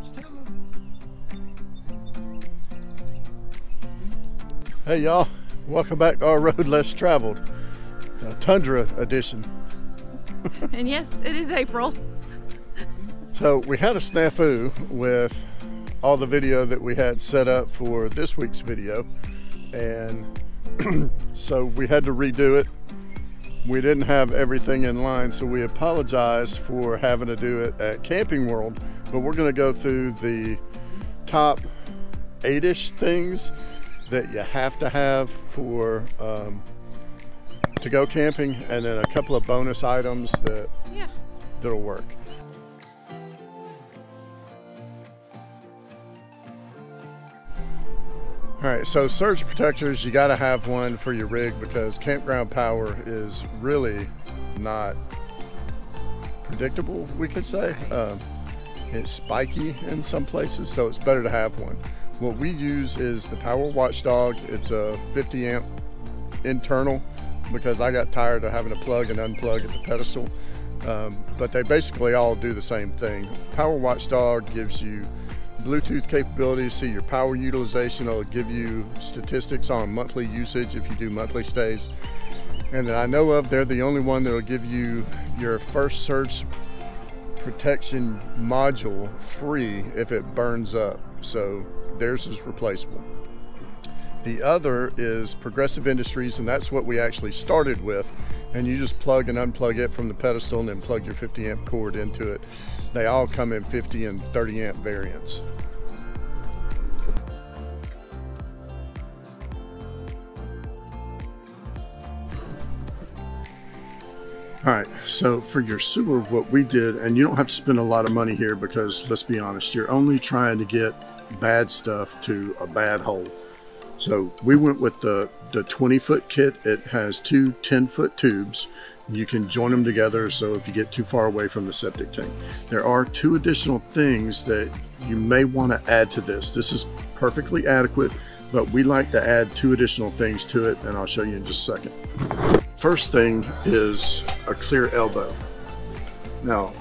Stella. Hey y'all, welcome back to Our Road Less Traveled, the Tundra edition. And yes, it is April. So we had a snafu with all the video that we had set up for this week's video, and so we had to redo it. We didn't have everything in line, so we apologize for having to do it at Camping World, but we're going to go through the top 8-ish things that you have to have for to go camping, and then a couple of bonus items that that'll work. All right, so surge protectors, you gotta have one for your rig because campground power is really not predictable, we could say. It's spiky in some places, so it's better to have one. What we use is the Power Watchdog. It's a 50 amp internal because I got tired of having to plug and unplug at the pedestal. But they basically all do the same thing. Power Watchdog gives you Bluetooth capability to see your power utilization. It'll give you statistics on monthly usage if you do monthly stays. And that I know of, they're the only one that'll give you your first surge protection module free if it burns up. So theirs is replaceable. The other is Progressive Industries, and that's what we actually started with. And you just plug and unplug it from the pedestal and then plug your 50 amp cord into it. They all come in 50 and 30 amp variants. All right, so for your sewer, what we did, and you don't have to spend a lot of money here because let's be honest, you're only trying to get bad stuff to a bad hole. So we went with the 20-foot kit. It has two 10-foot tubes. You can join them together so if you get too far away from the septic tank. There are two additional things that you may want to add to this. This is perfectly adequate, but we like to add two additional things to it, and I'll show you in just a second. First thing is a clear elbow. Now,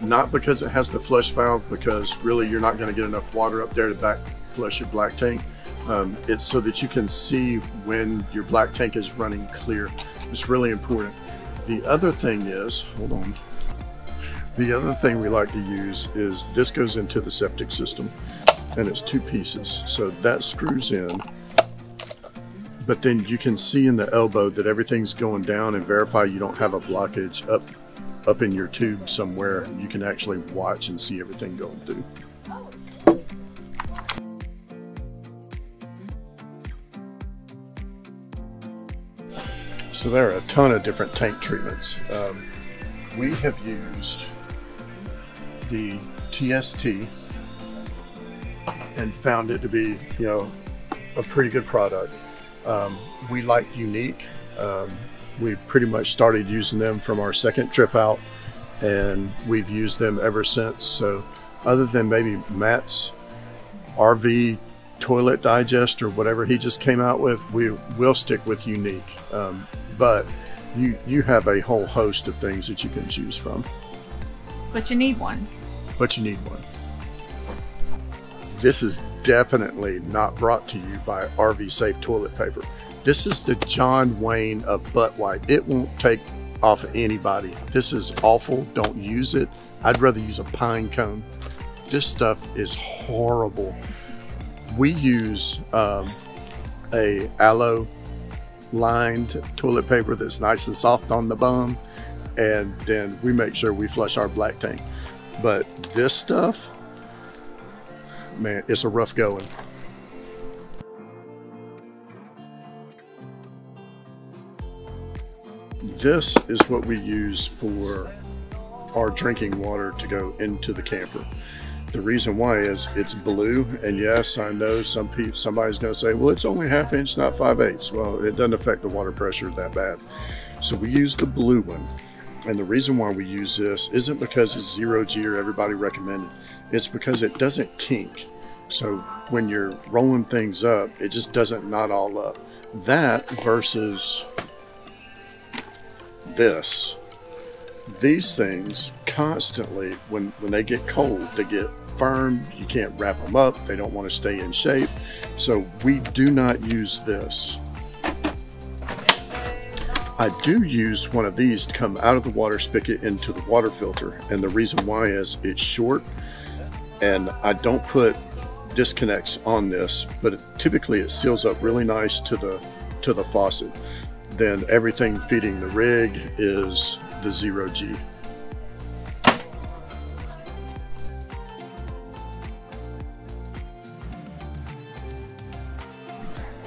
not because it has the flush valve, because really you're not going to get enough water up there to back flush your black tank. It's so that you can see when your black tank is running clear. It's really important. The other thing is, hold on. The other thing we like to use is, this goes into the septic system and it's two pieces. So that screws in, but then you can see in the elbow that everything's going down and verify you don't have a blockage up in your tube somewhere. You can actually watch and see everything going through. So there are a ton of different tank treatments. We have used the TST and found it to be, you know, a pretty good product. We like Unique. We pretty much started using them from our second trip out, and we've used them ever since. So other than maybe Matt's RV Toilet Digest or whatever he just came out with, we will stick with Unique. But you have a whole host of things that you can choose from. But you need one. But you need one. This is definitely not brought to you by RV Safe Toilet Paper. This is the John Wayne of butt wipe. It won't take off anybody. This is awful. Don't use it. I'd rather use a pine cone. This stuff is horrible. We use a aloe lined toilet paper that's nice and soft on the bum, and then we make sure we flush our black tank. But this stuff, man, it's a rough going. This is what we use for our drinking water to go into the camper. The reason why is it's blue, and yes, I know somebody's going to say, well, it's only half inch, not 5/8. Well, it doesn't affect the water pressure that bad. So we use the blue one, and the reason why we use this isn't because it's 0G or everybody recommended. It's because it doesn't kink. So when you're rolling things up, it just doesn't knot all up. That versus this. these things constantly, when they get cold, they get firm. You can't wrap them up. They don't want to stay in shape. So we do not use this. I do use one of these to come out of the water spigot into the water filter. And the reason why is it's short and I don't put disconnects on this, but typically it seals up really nice to the faucet. Then everything feeding the rig is the 0G.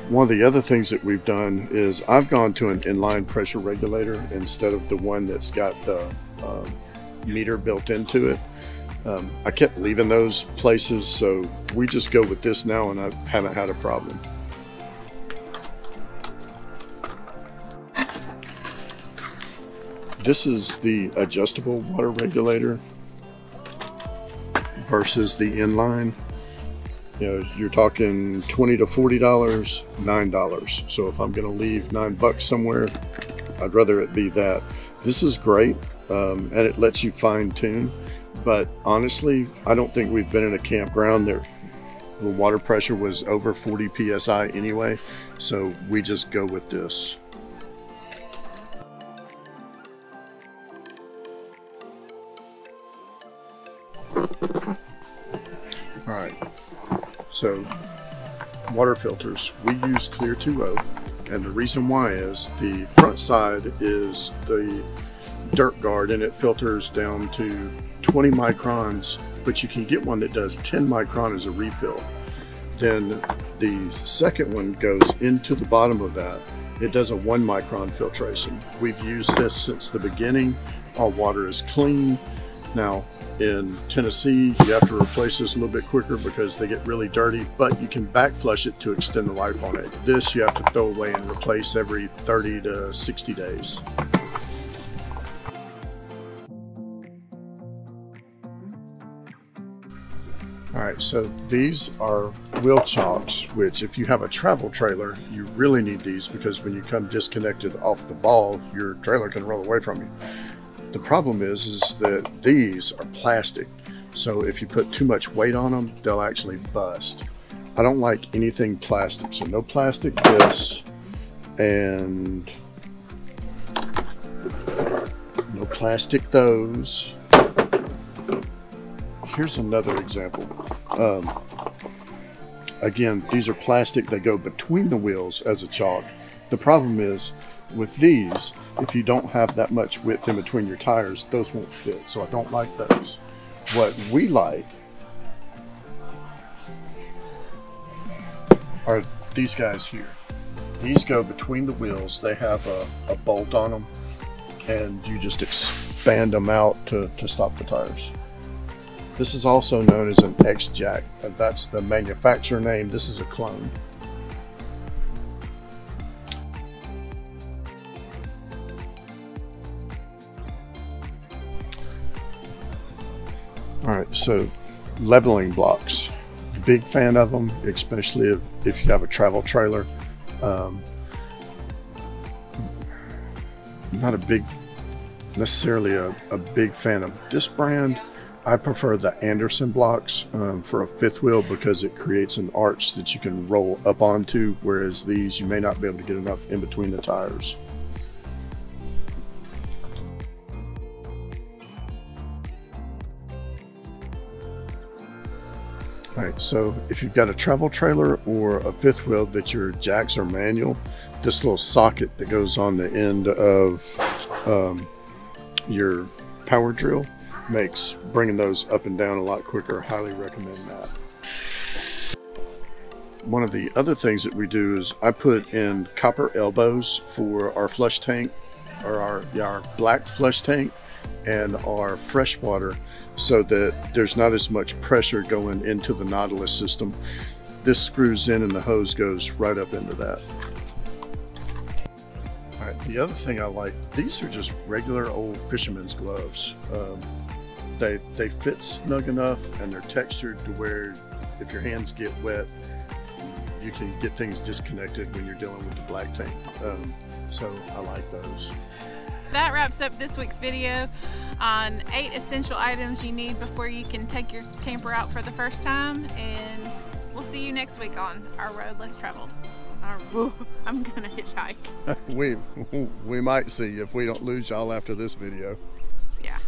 One of the other things that we've done is I've gone to an inline pressure regulator instead of the one that's got the meter built into it. I kept leaving those places, so we just go with this now, and I haven't had a problem. This is the adjustable water regulator versus the inline. You know, you're talking $20 to $40, $9. So if I'm going to leave $9 somewhere, I'd rather it be that. This is great, and it lets you fine tune. But honestly, I don't think we've been in a campground there. The water pressure was over 40 PSI anyway, so we just go with this. So water filters, we use Clear 2O, and the reason why is the front side is the dirt guard and it filters down to 20 microns, but you can get one that does 10 micron as a refill. Then the second one goes into the bottom of that. It does a 1 micron filtration. We've used this since the beginning. Our water is clean. Now, in Tennessee, you have to replace this a little bit quicker because they get really dirty, but you can backflush it to extend the life on it. This you have to throw away and replace every 30 to 60 days. All right, so these are wheel chocks, which if you have a travel trailer, you really need these because when you come disconnected off the ball, your trailer can roll away from you. The problem is that these are plastic, so if you put too much weight on them, they'll actually bust. I don't like anything plastic, so no plastic this, and no plastic those. Here's another example. Again, these are plastic. They go between the wheels as a chalk. The problem is with these, if you don't have that much width in between your tires, those won't fit. So I don't like those. What we like are these guys here. These go between the wheels. They have a bolt on them, and you just expand them out to stop the tires. This is also known as an X-Jack. That's the manufacturer name. This is a clone. All right, so leveling blocks. Big fan of them, especially if you have a travel trailer. Not a big, necessarily a big fan of this brand. I prefer the Anderson blocks for a fifth wheel because it creates an arch that you can roll up onto, whereas these, you may not be able to get enough in between the tires. All right, so if you've got a travel trailer or a fifth wheel that your jacks are manual, this little socket that goes on the end of your power drill makes bringing those up and down a lot quicker. I highly recommend that. One of the other things that we do is I put in copper elbows for our flush tank, or our black flush tank, and our fresh water, so that there's not as much pressure going into the Nautilus system. This screws in and the hose goes right up into that. All right, the other thing I like, these are just regular old fisherman's gloves. They fit snug enough and they're textured to where if your hands get wet, you can get things disconnected when you're dealing with the black tank. So I like those. that wraps up this week's video on 8 essential items you need before you can take your camper out for the first time, and we'll see you next week on Our Road Less Traveled. I'm gonna hitchhike. We might see if we don't lose y'all after this video. Yeah.